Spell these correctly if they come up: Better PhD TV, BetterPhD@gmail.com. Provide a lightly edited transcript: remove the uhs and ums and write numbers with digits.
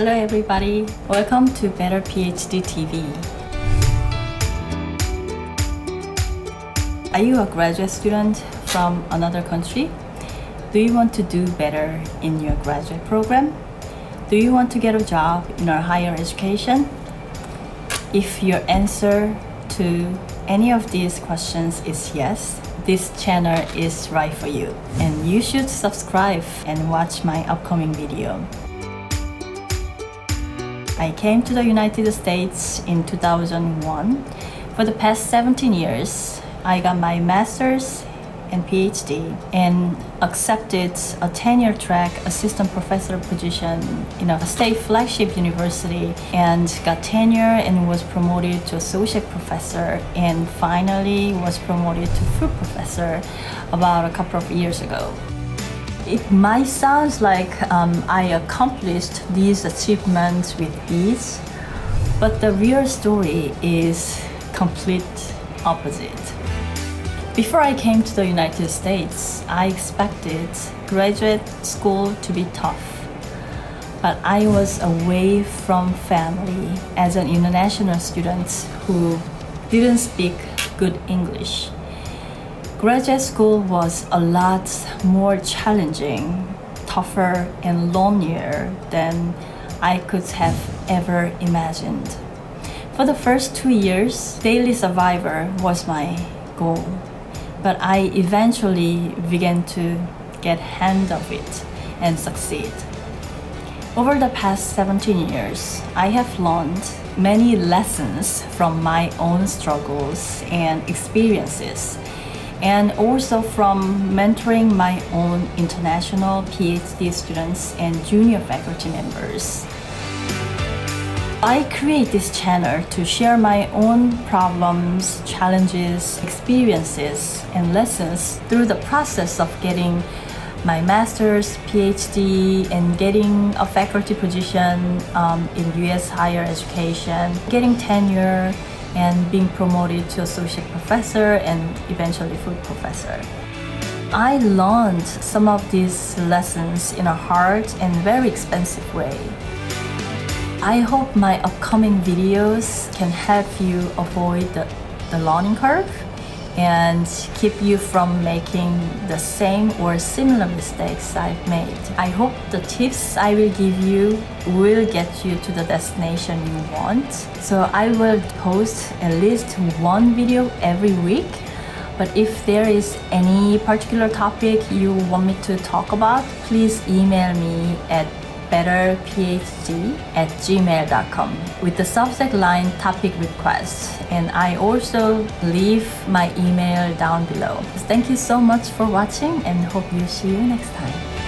Hello everybody, welcome to Better PhD TV. Are you a graduate student from another country? Do you want to do better in your graduate program? Do you want to get a job in our higher education? If your answer to any of these questions is yes, this channel is right for you, and you should subscribe and watch my upcoming video. I came to the United States in 2001. For the past 17 years, I got my master's and PhD and accepted a tenure-track assistant professor position in a state flagship university and got tenure and was promoted to associate professor and finally was promoted to full professor about a couple of years ago. It might sound like I accomplished these achievements with ease, but the real story is complete opposite. Before I came to the United States, I expected graduate school to be tough, but I was away from family as an international student who didn't speak good English. Graduate school was a lot more challenging, tougher, and lonelier than I could have ever imagined. For the first 2 years, daily survival was my goal, but I eventually began to get hand of it and succeed. Over the past 17 years, I have learned many lessons from my own struggles and experiences, and also from mentoring my own international PhD students and junior faculty members. I create this channel to share my own problems, challenges, experiences, and lessons through the process of getting my master's, PhD, and getting a faculty position in US higher education, getting tenure, and being promoted to associate professor and eventually full professor. I learned some of these lessons in a hard and very expensive way. I hope my upcoming videos can help you avoid the learning curve and keep you from making the same or similar mistakes I've made. I hope the tips I will give you will get you to the destination you want. So I will post at least one video every week, but if there is any particular topic you want me to talk about, please email me at BetterPhD@gmail.com with the subject line topic request, and I also leave my email down below. Thank you so much for watching and hope you see you next time.